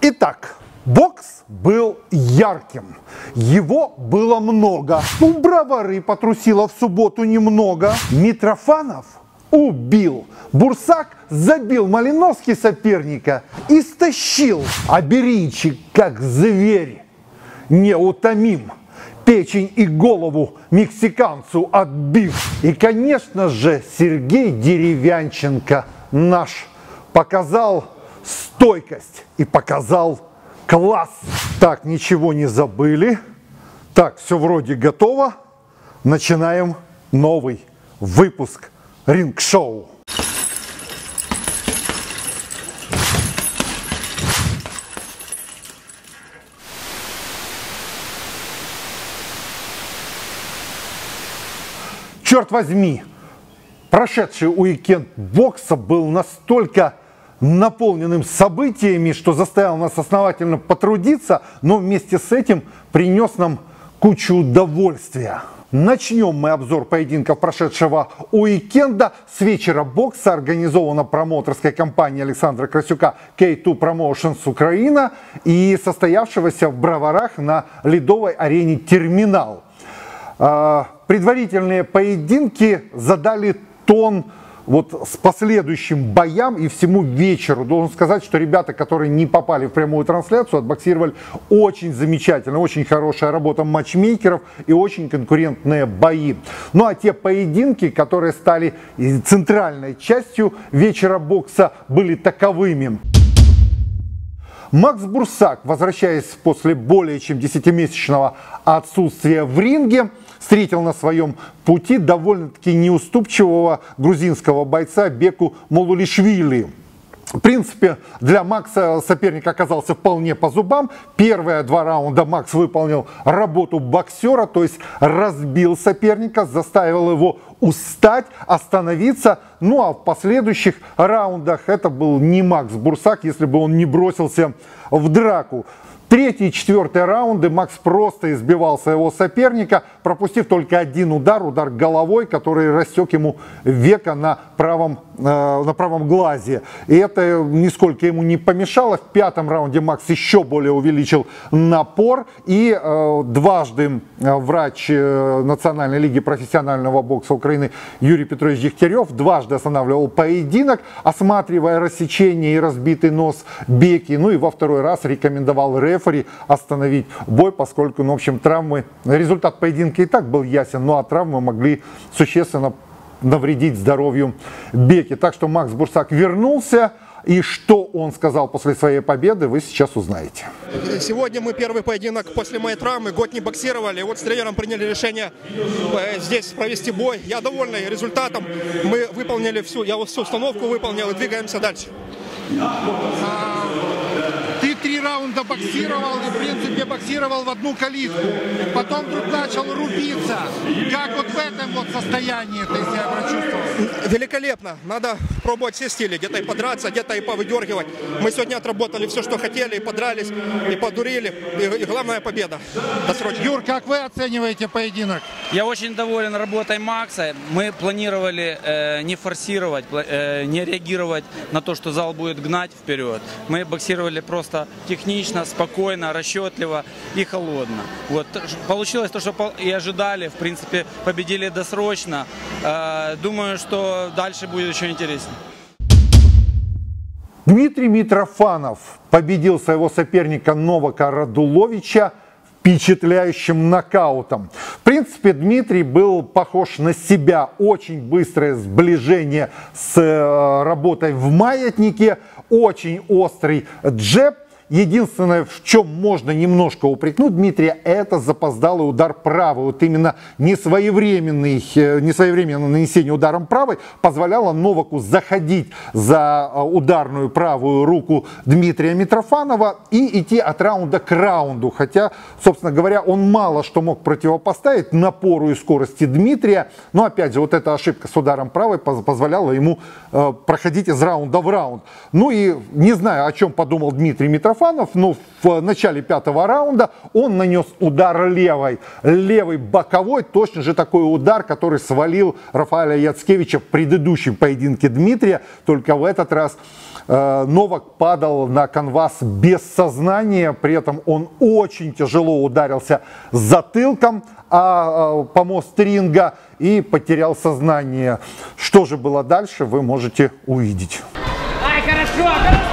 Итак, бокс был ярким, его было много. У Бровары потрусило в субботу немного. Митрофанов убил, Бурсак забил, Малиновский соперника истощил. А Беринчик, как зверь, неутомим, печень и голову мексиканцу отбив. И, конечно же, Сергей Деревянченко наш показал стойкость и показал класс. Так, ничего не забыли. Так, все вроде готово. Начинаем новый выпуск ринг-шоу. Черт возьми, прошедший уикенд бокса был настолько наполненным событиями, что заставил нас основательно потрудиться, но вместе с этим принес нам кучу удовольствия. Начнем мы обзор поединков прошедшего уикенда. С вечера бокса, организована промоутерской компанией Александра Красюка K2 Promotions Украина и состоявшегося в Броварах на ледовой арене «Терминал». Предварительные поединки задали тон вот с последующим боям и всему вечеру. Должен сказать, что ребята, которые не попали в прямую трансляцию, отбоксировали очень замечательно. Очень хорошая работа матчмейкеров и очень конкурентные бои. Ну а те поединки, которые стали центральной частью вечера бокса, были таковыми. Макс Бурсак, возвращаясь после более чем 10-месячного отсутствия в ринге, встретил на своем пути довольно-таки неуступчивого грузинского бойца Беку Мухулишвили. В принципе, для Макса соперник оказался вполне по зубам. Первые два раунда Макс выполнил работу боксера, то есть разбил соперника, заставил его устать, остановиться. Ну а в последующих раундах это был не Макс Бурсак, если бы он не бросился в драку. Третий и четвертый раунды Макс просто избивал своего соперника, пропустив только один удар, удар головой, который рассек ему веко на правом глазе. И это нисколько ему не помешало. В пятом раунде Макс еще более увеличил напор. И дважды врач Национальной лиги профессионального бокса Украины Юрий Петрович Дегтярев дважды останавливал поединок, осматривая рассечение и разбитый нос Беки. Ну и во второй раз рекомендовал рефери остановить бой, поскольку, ну, в общем, травмы, результат поединка и так был ясен, ну а травмы могли существенно навредить здоровью Беки. Так что Макс Бурсак вернулся, и что он сказал после своей победы, вы сейчас узнаете. Сегодня мы первый поединок после моей травмы, год не боксировали, вот с тренером приняли решение здесь провести бой. Я довольный результатом, мы выполнили всю установку выполнил и двигаемся дальше. Ты три раунда боксировал и, в принципе, боксировал в одну калитку. Потом вдруг начал рубиться. Как вот в этом вот состоянии ты себя прочувствовал? Великолепно. Надо пробовать все стили. Где-то и подраться, где-то и повыдергивать. Мы сегодня отработали все, что хотели, и подрались, и подурили. И главная победа. Досрочно. Юр, как вы оцениваете поединок? Я очень доволен работой Макса. Мы планировали не форсировать, не реагировать на то, что зал будет гнать вперед. Мы боксировали просто технично, спокойно, расчетливо и холодно. Вот. Получилось то, что и ожидали. В принципе, победили досрочно. Думаю, что дальше будет еще интереснее. Дмитрий Митрофанов победил своего соперника Новака Радуловича впечатляющим нокаутом. В принципе, Дмитрий был похож на себя. Очень быстрое сближение с работой в маятнике, очень острый джеб. Единственное, в чем можно немножко упрекнуть Дмитрия, это запоздалый удар правой. Вот именно несвоевременное нанесение ударом правой позволяло Новаку заходить за ударную правую руку Дмитрия Митрофанова и идти от раунда к раунду. Хотя, собственно говоря, он мало что мог противопоставить напору и скорости Дмитрия. Но опять же, вот эта ошибка с ударом правой позволяла ему проходить из раунда в раунд. Ну и не знаю, о чем подумал Дмитрий Митрофанов. Митрофанов, но в начале пятого раунда он нанес удар левой боковой, точно же такой удар, который свалил Рафаэля Яцкевича в предыдущем поединке Дмитрия, только в этот раз Новак падал на канвас без сознания, при этом он очень тяжело ударился затылком о помост ринга и потерял сознание. Что же было дальше, вы можете увидеть. Ай, хорошо, хорошо!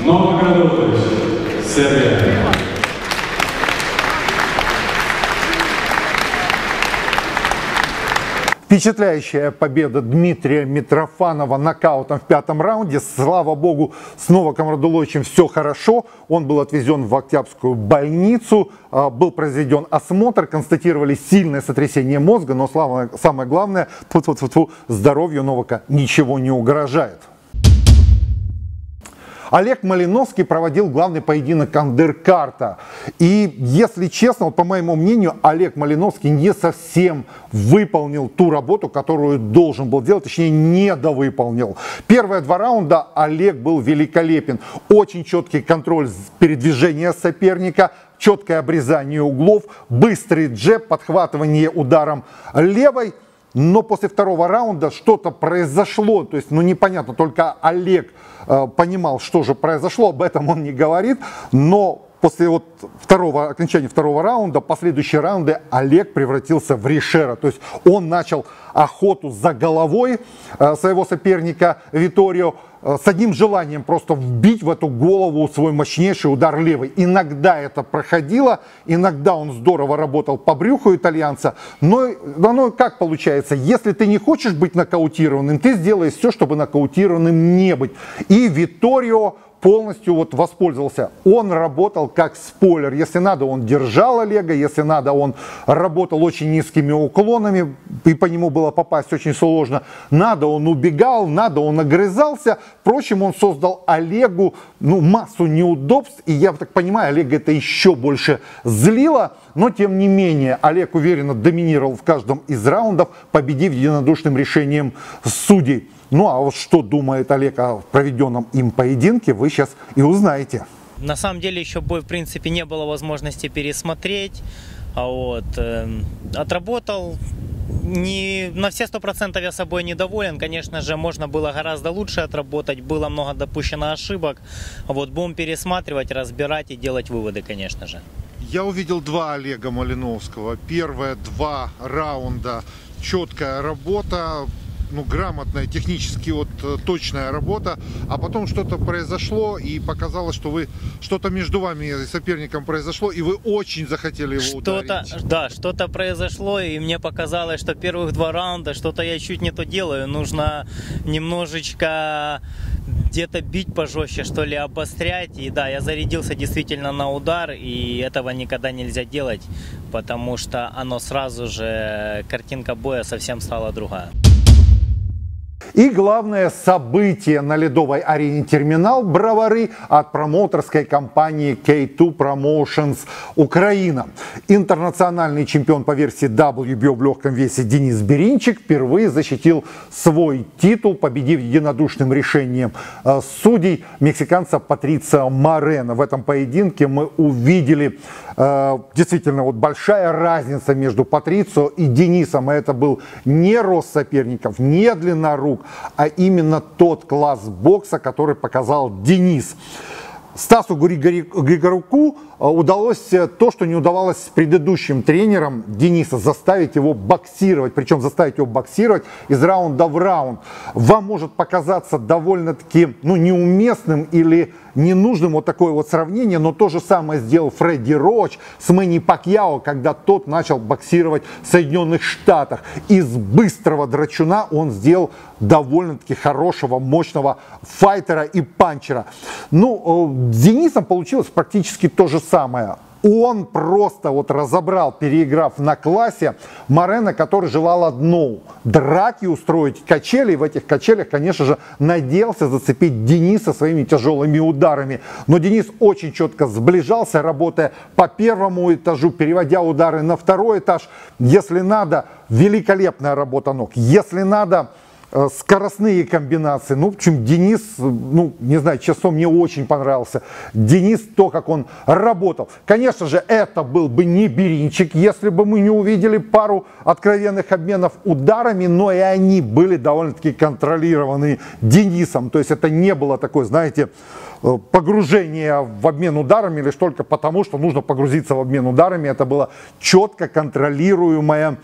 Новак Радулович, Сербия. Впечатляющая победа Дмитрия Митрофанова нокаутом в пятом раунде. Слава богу, с Новаком Радуловичем все хорошо. Он был отвезен в Октябрьскую больницу, был произведен осмотр, констатировали сильное сотрясение мозга, но самое главное, здоровью Новака ничего не угрожает. Олег Малиновский проводил главный поединок андеркарта. И, если честно, по моему мнению, Олег Малиновский не совсем выполнил ту работу, которую должен был делать, точнее, недовыполнил. Первые два раунда Олег был великолепен. Очень четкий контроль передвижения соперника, четкое обрезание углов, быстрый джеб, подхватывание ударом левой. Но после второго раунда что-то произошло, то есть, непонятно, только Олег понимал, что же произошло, об этом он не говорит, но после окончания второго раунда, последующие раунды Олег превратился в решера, то есть он начал охоту за головой своего соперника Витторио, с одним желанием просто вбить в эту голову свой мощнейший удар левой. Иногда это проходило, иногда он здорово работал по брюху итальянца, но оно как получается, если ты не хочешь быть нокаутированным, ты сделаешь все, чтобы нокаутированным не быть. И Витторио полностью воспользовался. Он работал как спойлер. Если надо, он держал Олега, если надо, он работал очень низкими уклонами, и по нему было попасть очень сложно. Надо, он убегал, надо, он огрызался. Впрочем, он создал Олегу массу неудобств, и я так понимаю, Олега это еще больше злило, но тем не менее Олег уверенно доминировал в каждом из раундов, победив единодушным решением судей. Ну а вот что думает Олег о проведенном им поединке, вы сейчас и узнаете. На самом деле еще бой в принципе не было возможности пересмотреть. Отработал. На все 100% я собой недоволен. Конечно же, можно было гораздо лучше отработать. Было много допущено ошибок. Будем пересматривать, разбирать и делать выводы, конечно же. Я увидел два Олега Малиновского. Первые два раунда четкая работа. Грамотная, технически точная работа, а потом что-то произошло и показалось, что что-то между вами и соперником произошло, и вы очень захотели его ударить. Да, что-то произошло, и мне показалось, что первых два раунда что-то я чуть не то делаю, нужно немножечко где-то бить пожестче, что ли, обострять, и да, я зарядился действительно на удар, и этого никогда нельзя делать, потому что оно сразу же, картинка боя совсем стала другая. И главное событие на ледовой арене «Терминал» Бровары от промоутерской компании K2 Promotions Украина. Интернациональный чемпион по версии WBO в легком весе Денис Беринчик впервые защитил свой титул, победив единодушным решением судей мексиканца Патрицио Морено. В этом поединке мы увидели действительно большая разница между Патрицио и Денисом. И это был не рост соперников, не длина рук, а именно тот класс бокса, который показал Денис. Стасу Григоруку удалось то, что не удавалось с предыдущим тренером Дениса, заставить его боксировать, причем заставить его боксировать из раунда в раунд. Вам может показаться довольно-таки неуместным или ненужным вот такое вот сравнение, но то же самое сделал Фредди Роч с Мэнни Пакьяо, когда тот начал боксировать в Соединенных Штатах. Из быстрого драчуна он сделал довольно-таки хорошего, мощного файтера и панчера. С Денисом получилось практически то же самое. Он просто разобрал, переиграв на классе, Морено, который желал одно – драки устроить, качели. И в этих качелях, конечно же, надеялся зацепить Дениса своими тяжелыми ударами. Но Денис очень четко сближался, работая по первому этажу, переводя удары на второй этаж. Если надо, великолепная работа ног. Если надо, скоростные комбинации. В общем, Денис, не знаю, честно, мне очень понравился Денис, то, как он работал. Конечно же, это был бы не Беринчик, если бы мы не увидели пару откровенных обменов ударами, но и они были довольно-таки контролированы Денисом. То есть это не было такое, знаете, погружение в обмен ударами лишь только потому, что нужно погрузиться в обмен ударами. Это было четко контролируемое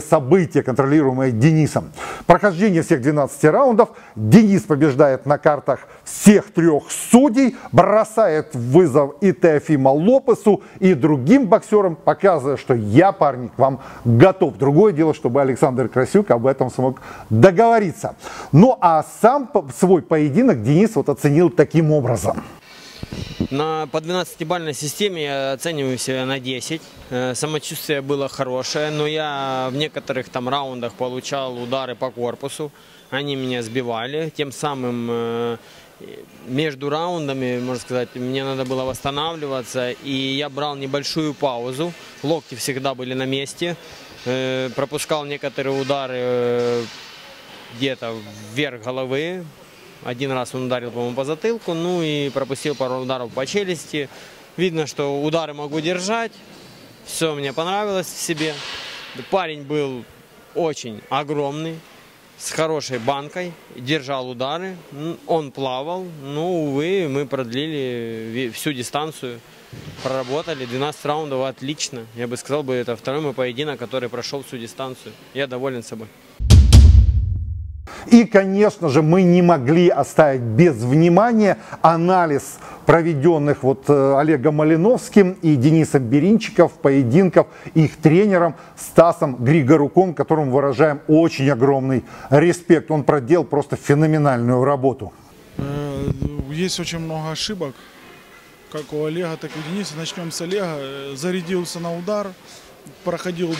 событие, контролируемое Денисом. Прохождение всех 12 раундов. Денис побеждает на картах всех трех судей, бросает вызов и Теофиму Лопесу, и другим боксерам, показывая, что я, парни, к вам готов. Другое дело, чтобы Александр Красюк об этом смог договориться. Ну а сам свой поединок Денис оценил таким образом. По 12-бальной системе оцениваемся на 10. Самочувствие было хорошее, но я в некоторых раундах получал удары по корпусу. Они меня сбивали. Тем самым между раундами, можно сказать, мне надо было восстанавливаться. И я брал небольшую паузу. Локти всегда были на месте. Пропускал некоторые удары где-то вверх головы. Один раз он ударил, по-моему, по затылку, и пропустил пару ударов по челюсти. Видно, что удары могу держать. Все мне понравилось в себе. Парень был очень огромный, с хорошей банкой, держал удары. Он плавал, увы, мы продлили всю дистанцию. Проработали 12 раундов отлично. Я бы сказал, это второй мой поединок, который прошел всю дистанцию. Я доволен собой. И, конечно же, мы не могли оставить без внимания анализ проведенных Олегом Малиновским и Денисом Беринчиком поединков их тренером Стасом Григоруком, которому выражаем очень огромный респект. Он проделал просто феноменальную работу. Есть очень много ошибок, как у Олега, так и у Дениса. Начнем с Олега. Зарядился на удар, проходил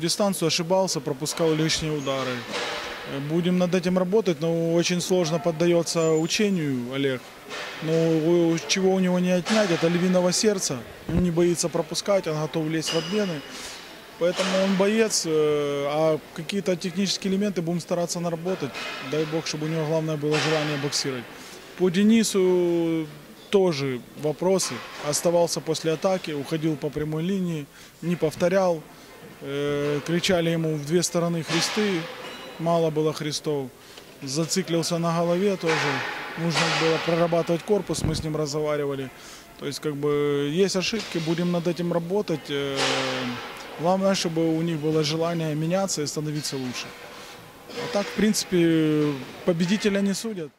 дистанцию, ошибался, пропускал лишние удары. Будем над этим работать, но очень сложно поддается учению Олег. Но чего у него не отнять, это львиного сердца. Он не боится пропускать, он готов лезть в обмены. Поэтому он боец, а какие-то технические элементы будем стараться наработать. Дай бог, чтобы у него главное было желание боксировать. По Денису тоже вопросы. Оставался после атаки, уходил по прямой линии, не повторял. Кричали ему в две стороны христы, мало было христов. Зациклился на голове тоже, нужно было прорабатывать корпус, мы с ним разговаривали. То есть есть ошибки, будем над этим работать. Главное, чтобы у них было желание меняться и становиться лучше. А так, в принципе, победителя не судят.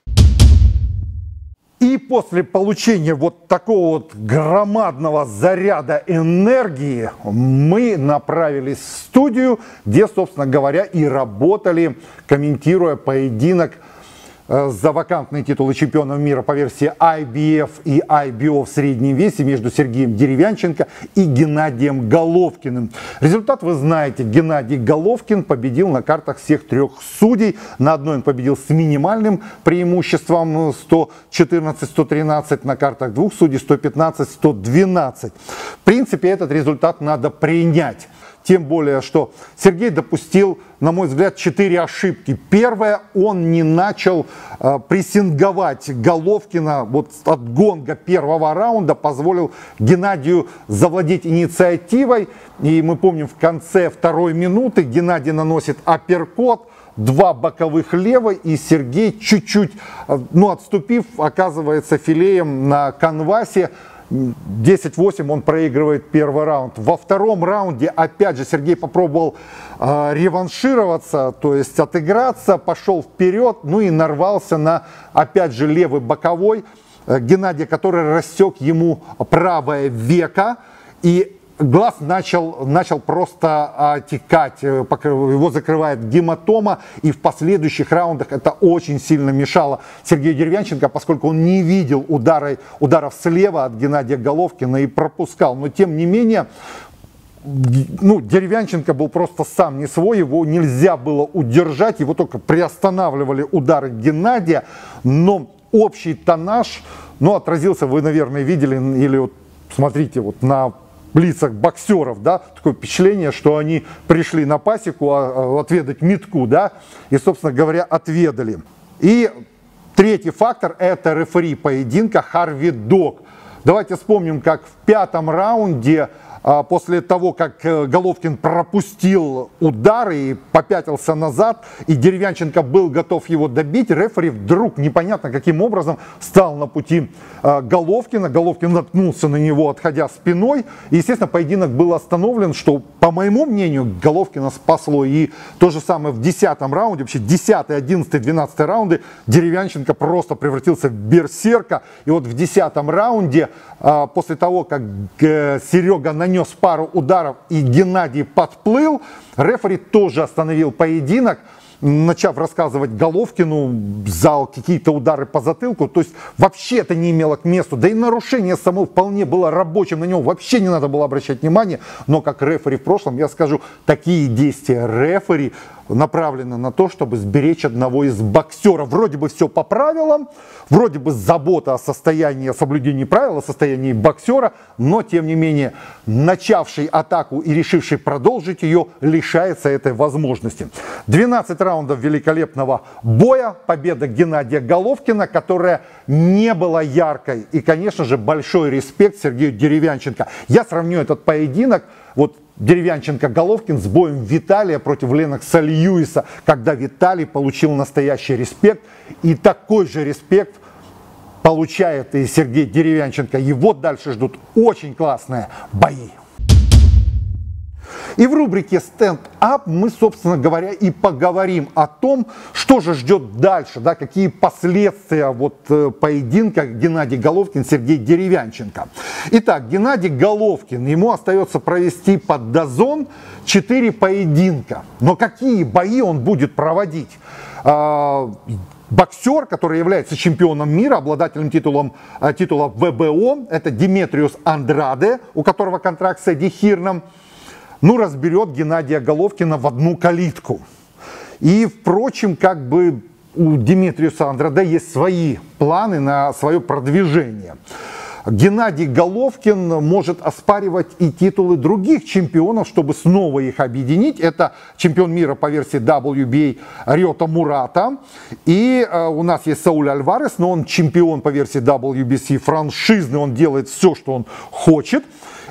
И после получения такого громадного заряда энергии мы направились в студию, где, собственно говоря, и работали, комментируя поединок за вакантные титулы чемпионов мира по версии IBF и IBO в среднем весе между Сергеем Деревянченко и Геннадием Головкиным. Результат вы знаете. Геннадий Головкин победил на картах всех трех судей. На одной он победил с минимальным преимуществом 114-113, на картах двух судей 115-112. В принципе, этот результат надо принять. Тем более, что Сергей допустил, на мой взгляд, 4 ошибки. Первое, он не начал прессинговать Головкина вот от гонга первого раунда, позволил Геннадию завладеть инициативой. И мы помним, в конце второй минуты Геннадий наносит апперкот, два боковых лева, и Сергей, чуть-чуть, отступив, оказывается филеем на канвасе. 10-8 он проигрывает первый раунд. Во втором раунде опять же Сергей попробовал реваншироваться, то есть отыграться, пошел вперед, и нарвался на опять же левый боковой Геннадия, который рассек ему правое веко, и глаз начал просто отекать, его закрывает гематома, и в последующих раундах это очень сильно мешало Сергею Деревянченко, поскольку он не видел ударов слева от Геннадия Головкина и пропускал. Но тем не менее, Деревянченко был просто сам не свой, его нельзя было удержать, его только приостанавливали удары Геннадия, но общий тоннаж, отразился, вы, наверное, видели, или смотрите, на лицах боксеров, такое впечатление, что они пришли на пасеку отведать метку, и, собственно говоря, отведали. И третий фактор – это рефери поединка Харви Док. Давайте вспомним, как в пятом раунде, после того, как Головкин пропустил удар и попятился назад, и Деревянченко был готов его добить, рефери вдруг непонятно каким образом стал на пути Головкина. Головкин наткнулся на него, отходя спиной. И, естественно, поединок был остановлен, что, по моему мнению, Головкина спасло. И то же самое в 10-м раунде, вообще 10-й, 11-й, 12-й раунды Деревянченко просто превратился в берсерка. И вот в 10-м раунде, после того, как Серега нанес пару ударов и Геннадий подплыл, рефери тоже остановил поединок, начав рассказывать Головкину за какие-то удары по затылку. То есть вообще это не имело к месту. Да и нарушение само вполне было рабочим, на него вообще не надо было обращать внимания. Но как рефери в прошлом, я скажу, такие действия рефери направлено на то, чтобы сберечь одного из боксеров. Вроде бы все по правилам, вроде бы забота о состоянии, о соблюдении правил, о состоянии боксера, но, тем не менее, начавший атаку и решивший продолжить ее, лишается этой возможности. 12 раундов великолепного боя, победа Геннадия Головкина, которая не была яркой, и, конечно же, большой респект Сергею Деревянченко. Я сравню этот поединок, Деревянченко-Головкин, с боем Виталия против Ленокса Льюиса, когда Виталий получил настоящий респект, и такой же респект получает и Сергей Деревянченко. Его дальше ждут очень классные бои. И в рубрике «Стенд-ап» мы, собственно говоря, и поговорим о том, что же ждет дальше, какие последствия поединка Геннадий Головкин, Сергей Деревянченко. Итак, Геннадий Головкин, ему остается провести под дазон 4 поединка. Но какие бои он будет проводить? Боксер, который является чемпионом мира, обладателем титула WBO, это Деметриус Андраде, у которого контракт с Эдди Хирном, разберет Геннадия Головкина в одну калитку. И, впрочем, у Деметриуса Андраде есть свои планы на свое продвижение. Геннадий Головкин может оспаривать и титулы других чемпионов, чтобы снова их объединить. Это чемпион мира по версии WBA Риота Мурата. И у нас есть Сауль Альварес, но он чемпион по версии WBC франшизный, он делает все, что он хочет.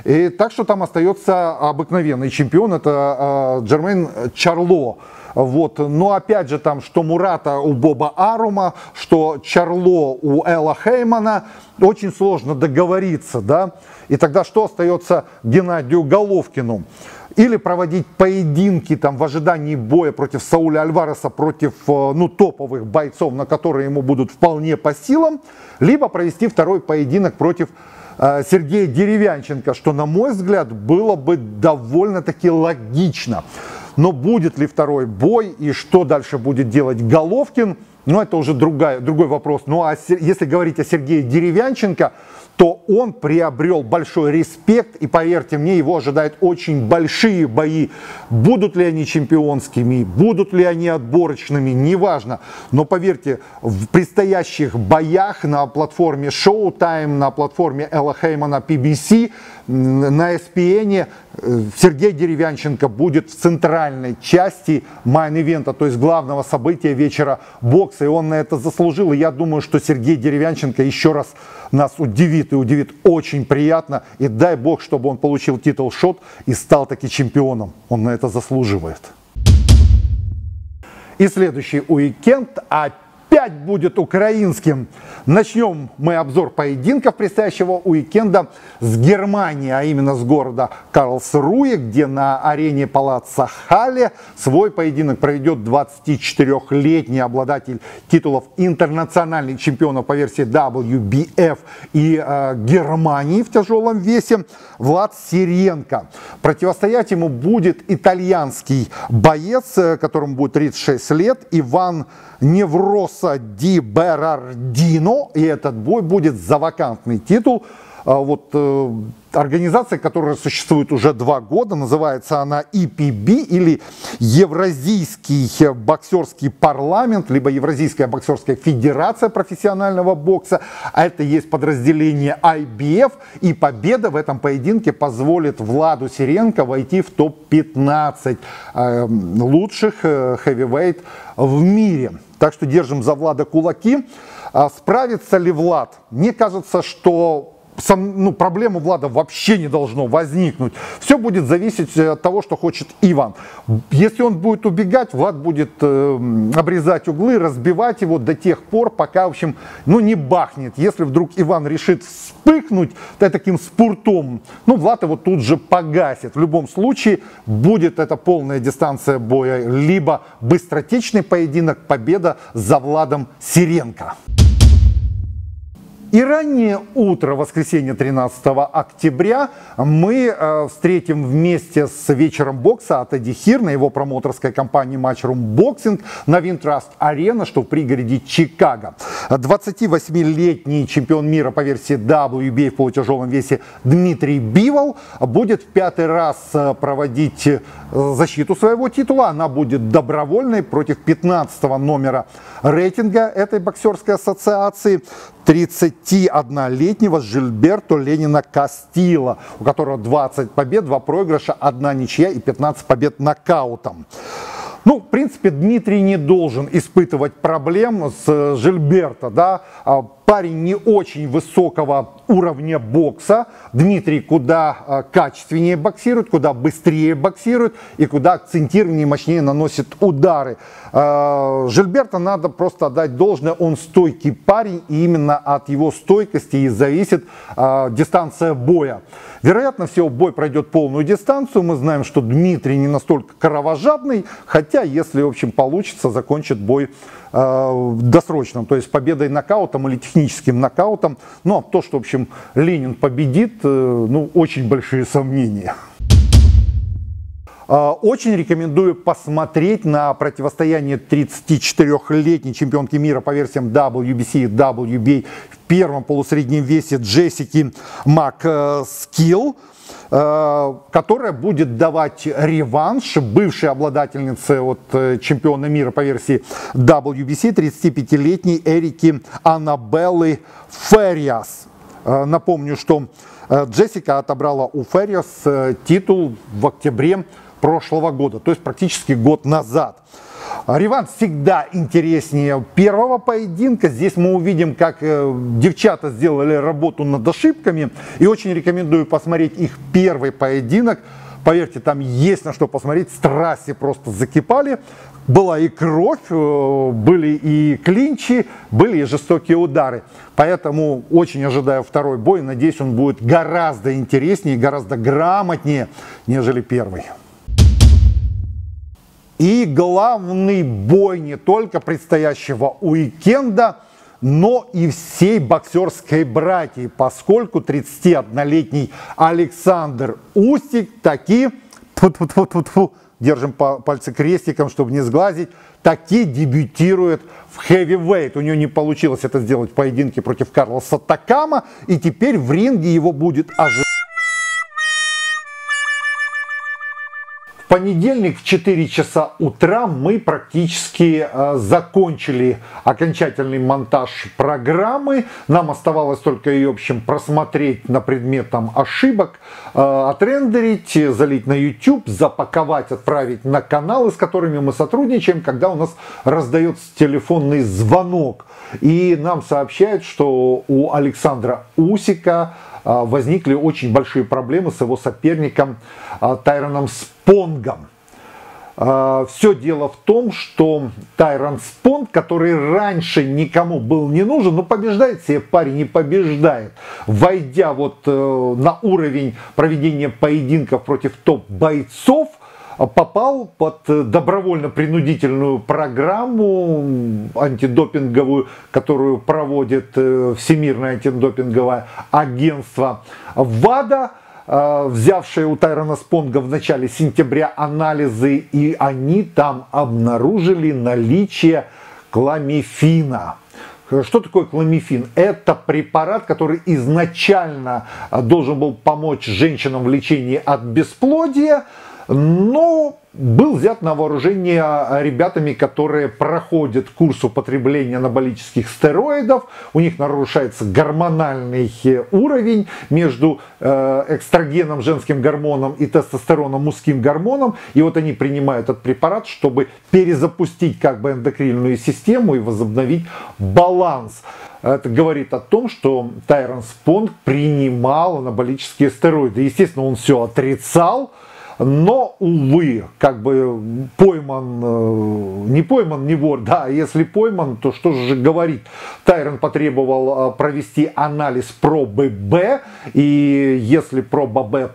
И так что там остается обыкновенный чемпион, это Джермейн Чарло. Но опять же там, что Мурата у Боба Арума, что Чарло у Элла Хеймана, очень сложно договориться, И тогда что остается Геннадию Головкину? Или проводить поединки в ожидании боя против Сауля Альвареса, против топовых бойцов, на которые ему будут вполне по силам, либо провести второй поединок против Сергея Деревянченко, что, на мой взгляд, было бы довольно-таки логично. Но будет ли второй бой и что дальше будет делать Головкин, Ну, это уже другой вопрос. Ну, а если говорить о Сергее Деревянченко, то он приобрел большой респект, и, поверьте мне, его ожидают очень большие бои. Будут ли они чемпионскими, будут ли они отборочными, неважно. Но, поверьте, в предстоящих боях на платформе Showtime, на платформе Элла Хеймана PBC, на ESPN Сергей Деревянченко будет в центральной части майн-ивента, то есть главного события вечера бокса. И он на это заслужил. И я думаю, что Сергей Деревянченко еще раз нас удивит, и удивит очень приятно. И дай бог, чтобы он получил титл-шот и стал таки чемпионом. Он на это заслуживает. И следующий уикенд опять будет украинским. Начнем мы обзор поединков предстоящего уикенда с Германии, а именно с города Карлсруе, где на арене палаца Халле свой поединок проведет 24-летний обладатель титулов интернациональных чемпионов по версии WBF и Германии в тяжелом весе Влад Сиренко. Противостоять ему будет итальянский боец, которому будет 36 лет, Иван Невроса Ди Берардино, и этот бой будет за вакантный титул. Организация, которая существует уже 2 года, называется она EPB, или Евразийский боксерский парламент, либо Евразийская боксерская федерация профессионального бокса, а это есть подразделение IBF, и победа в этом поединке позволит Владу Сиренко войти в топ-15 лучших хэвивейт в мире. Так что держим за Влада кулаки. Справится ли Влад? Мне кажется, что проблему Влада вообще не должно возникнуть. Все будет зависеть от того, что хочет Иван. Если он будет убегать, Влад будет обрезать углы, разбивать его до тех пор, пока, в общем, не бахнет. Если вдруг Иван решит вспыхнуть таким спуртом, Влад его тут же погасит. В любом случае, будет это полная дистанция боя, либо быстротечный поединок, победа за Владом Сиренко. И раннее утро воскресенья 13 октября мы встретим вместе с вечером бокса от Эдди Хирна, его промоутерской компании Matchroom Boxing на Винтраст-арена, что в пригороде Чикаго. 28-летний чемпион мира по версии WBA в полутяжелом весе Дмитрий Бивол будет в 5-й раз проводить защиту своего титула. Она будет добровольной против 15-го номера рейтинга этой боксерской ассоциации, 31-летнего Жильберто Ленина Кастила, у которого 20 побед, 2 проигрыша, 1 ничья и 15 побед нокаутом. В принципе, Дмитрий не должен испытывать проблем с Жильберто, да? Парень не очень высокого уровня бокса. Дмитрий куда качественнее боксирует, куда быстрее боксирует и куда акцентированнее и мощнее наносит удары. Жильберто надо просто отдать должное. Он стойкий парень, и именно от его стойкости и зависит дистанция боя. Вероятно, всего бой пройдет полную дистанцию. Мы знаем, что Дмитрий не настолько кровожадный, хотя, если, в общем, получится, закончит бой досрочным, то есть победой нокаутом или техническим нокаутом. А то, что, в общем, Ленин победит, очень большие сомнения. Очень рекомендую посмотреть на противостояние 34-летней чемпионки мира по версиям WBC и WBA в первом полусреднем весе Джессики Макскилл, которая будет давать реванш бывшей обладательнице чемпиона мира по версии WBC 35-летней Эрике Аннабеллы Ферриас. Напомню, что Джессика отобрала у Ферриас титул в октябре прошлого года, то есть практически год назад. Реванш всегда интереснее первого поединка. Здесь мы увидим, как девчата сделали работу над ошибками. И очень рекомендую посмотреть их первый поединок. Поверьте, там есть на что посмотреть. Страсти просто закипали. Была и кровь, были и клинчи, были и жестокие удары. Поэтому очень ожидаю второй бой. Надеюсь, он будет гораздо интереснее, гораздо грамотнее, нежели первый. И главный бой не только предстоящего уикенда, но и всей боксерской братьи, поскольку 31-летний Александр Усик таки держим пальцы крестиком, чтобы не сглазить, таки дебютирует в хэвивейт. У него не получилось это сделать в поединке против Карлоса Такама, и теперь в ринге его будет ожидать. В понедельник в 4 часа утра мы практически закончили окончательный монтаж программы. Нам оставалось только ее, в общем, просмотреть на предмет там ошибок, отрендерить, залить на YouTube, запаковать, отправить на каналы, с которыми мы сотрудничаем, когда у нас раздается телефонный звонок. И нам сообщают, что у Александра Усика возникли очень большие проблемы с его соперником Тайроном Спонгом. Все дело в том, что Тайрон Спонг, который раньше никому был не нужен, но побеждает себе парень и побеждает. Войдя вот на уровень проведения поединков против топ-бойцов, попал под добровольно-принудительную программу антидопинговую, которую проводит Всемирное антидопинговое агентство ВАДА, взявшее у Тайрона Спонга в начале сентября анализы, и они там обнаружили наличие кламифина. Что такое кламифин? Это препарат, который изначально должен был помочь женщинам в лечении от бесплодия, но был взят на вооружение ребятами, которые проходят курс употребления анаболических стероидов. У них нарушается гормональный уровень между экстрагеном, женским гормоном, и тестостероном, мужским гормоном. И вот они принимают этот препарат, чтобы перезапустить как бы эндокринную систему и возобновить баланс. Это говорит о том, что Тайрон Спонг принимал анаболические стероиды. Естественно, он все отрицал. Но, увы, как бы пойман не вор, да, если пойман, то что же говорить? Тайрон потребовал провести анализ пробы Б, и если проба Б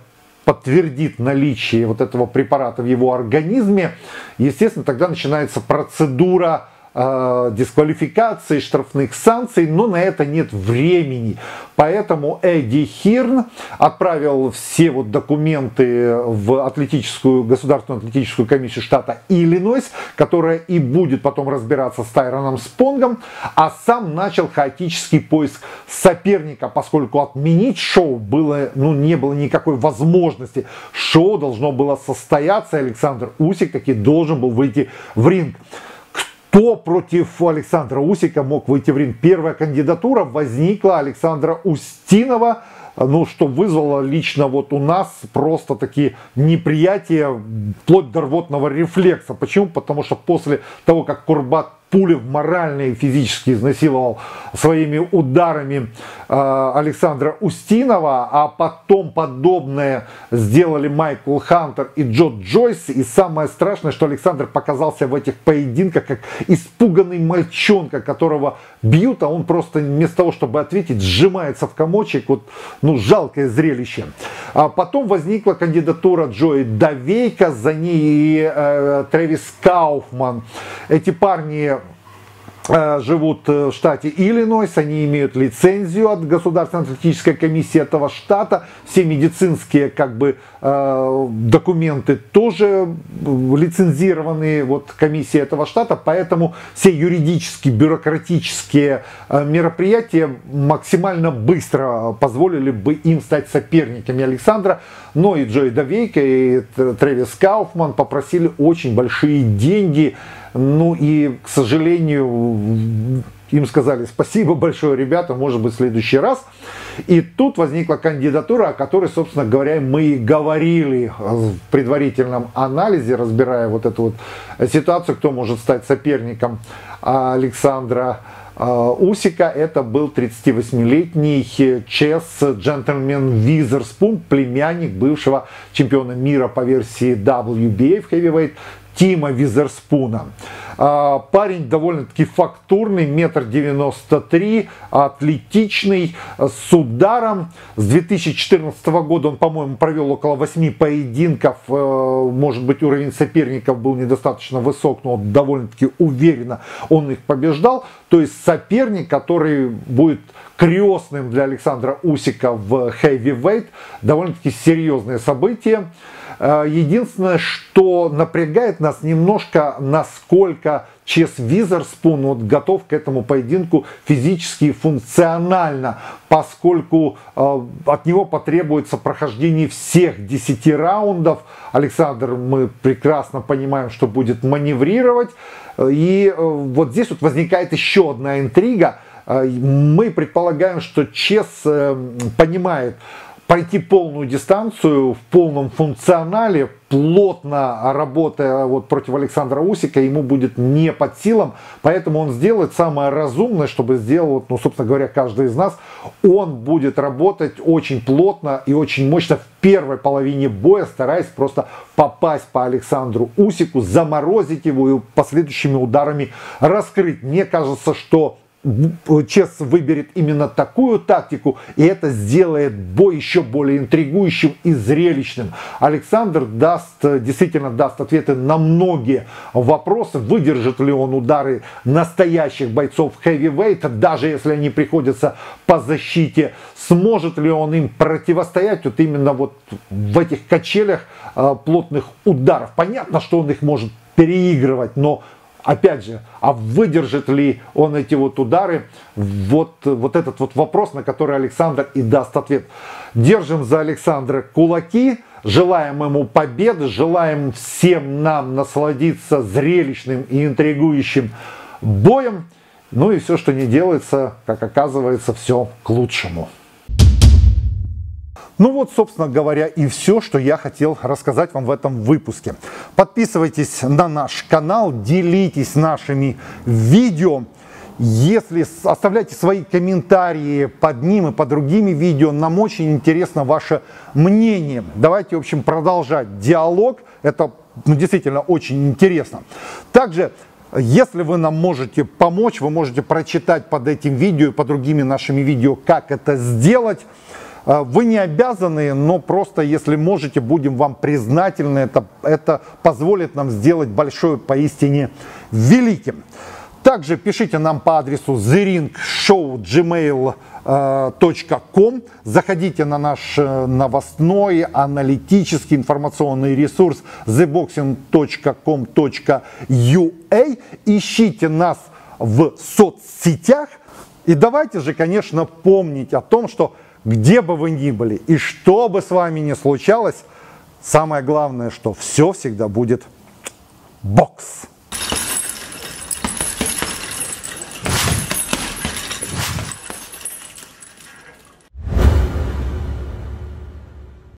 подтвердит наличие вот этого препарата в его организме, естественно, тогда начинается процедура дисквалификации, штрафных санкций, но на это нет времени. Поэтому Эдди Хирн отправил все вот документы в Государственную атлетическую комиссию штата Иллинойс, которая и будет потом разбираться с Тайроном Спонгом, а сам начал хаотический поиск соперника, поскольку отменить шоу было, не было никакой возможности. Шоу должно было состояться, Александр Усик таки должен был выйти в ринг. Кто против Александра Усика мог выйти в ринг? Первая кандидатура возникла Александра Устинова, что вызвало лично вот у нас просто такие неприятия, вплоть до рвотного рефлекса. Почему? Потому что после того, как Курбат Пулев морально и физически изнасиловал своими ударами Александра Устинова, а потом подобное сделали Майкл Хантер и Джо Джойс. И самое страшное, что Александр показался в этих поединках как испуганный мальчонка, которого бьют, а он просто вместо того, чтобы ответить, сжимается в комочек. Жалкое зрелище. А потом возникла кандидатура Джои Давейко, за ней Трэвис Кауффман. Эти парни живут в штате Иллинойс, они имеют лицензию от Государственной атлетической комиссии этого штата, все медицинские как бы документы тоже лицензированы комиссией этого штата, поэтому все юридические, бюрократические мероприятия максимально быстро позволили бы им стать соперниками Александра, но и Джои Давейко, и Трэвис Кауффман попросили очень большие деньги. И, к сожалению, им сказали спасибо большое, ребята, может быть, в следующий раз. И тут возникла кандидатура, о которой, собственно говоря, мы и говорили в предварительном анализе, разбирая вот эту вот ситуацию, кто может стать соперником Александра Усика. Это был 38-летний джентльмен Уизерспун, племянник бывшего чемпиона мира по версии WBA в хэвивейт Тима Уизерспуна. Парень довольно-таки фактурный, 1,93 м, атлетичный, с ударом. С 2014 года он, по-моему, провел около 8 поединков. Может быть, уровень соперников был недостаточно высок, но довольно-таки уверенно он их побеждал. То есть соперник, который будет крестным для Александра Усика в хэвивейт, довольно-таки серьезное событие. Единственное, что напрягает нас немножко, насколько Чез Уизерспун вот готов к этому поединку физически и функционально, поскольку от него потребуется прохождение всех 10 раундов. Александр, мы прекрасно понимаем, что будет маневрировать. И вот здесь вот возникает еще одна интрига. Мы предполагаем, что Чез понимает пройти полную дистанцию в полном функционале, плотно работая вот против Александра Усика, ему будет не под силам. Поэтому он сделает самое разумное, чтобы сделал, ну, собственно говоря, каждый из нас. Он будет работать очень плотно и очень мощно в первой половине боя, стараясь просто попасть по Александру Усику, заморозить его и последующими ударами раскрыть. Мне кажется, что Чез выберет именно такую тактику, и это сделает бой еще более интригующим и зрелищным. Александр действительно даст ответы на многие вопросы, выдержит ли он удары настоящих бойцов хэвивейта, даже если они приходятся по защите, сможет ли он им противостоять вот именно вот в этих качелях плотных ударов. Понятно, что он их может переигрывать, но опять же, а выдержит ли он эти вот удары? Вот этот вот вопрос, на который Александр и даст ответ. Держим за Александра кулаки, желаем ему победы, желаем всем нам насладиться зрелищным и интригующим боем. Ну и все, что не делается, как оказывается, все к лучшему. Ну вот, собственно говоря, и все, что я хотел рассказать вам в этом выпуске. Подписывайтесь на наш канал, делитесь нашими видео. Если оставляйте свои комментарии под ним и под другими видео, нам очень интересно ваше мнение. Давайте, в общем, продолжать диалог. Это действительно очень интересно. Также, если вы нам можете помочь, вы можете прочитать под этим видео и под другими нашими видео, как это сделать. Вы не обязаны, но просто, если можете, будем вам признательны. Это позволит нам сделать большое поистине великим. Также пишите нам по адресу theringshow@gmail.com. Заходите на наш новостной, аналитический, информационный ресурс theboxing.com.ua. Ищите нас в соцсетях. И давайте же, конечно, помнить о том, что где бы вы ни были и что бы с вами ни случалось, самое главное, что все всегда будет бокс.